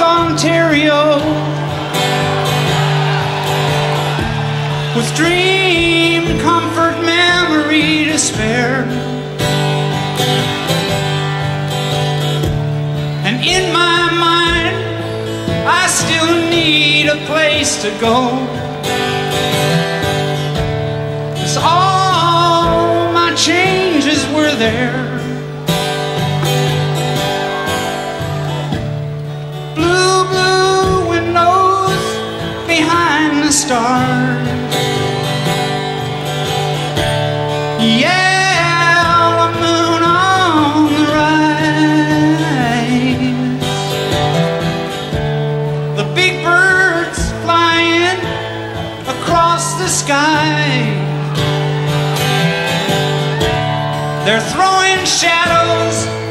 Ontario, with dream, comfort, memory to spare. And in my mind, I still need a place to go. Cause all my changes were there. Stars, yeah, a moon on the rise. The big birds flying across the sky. They're throwing shadows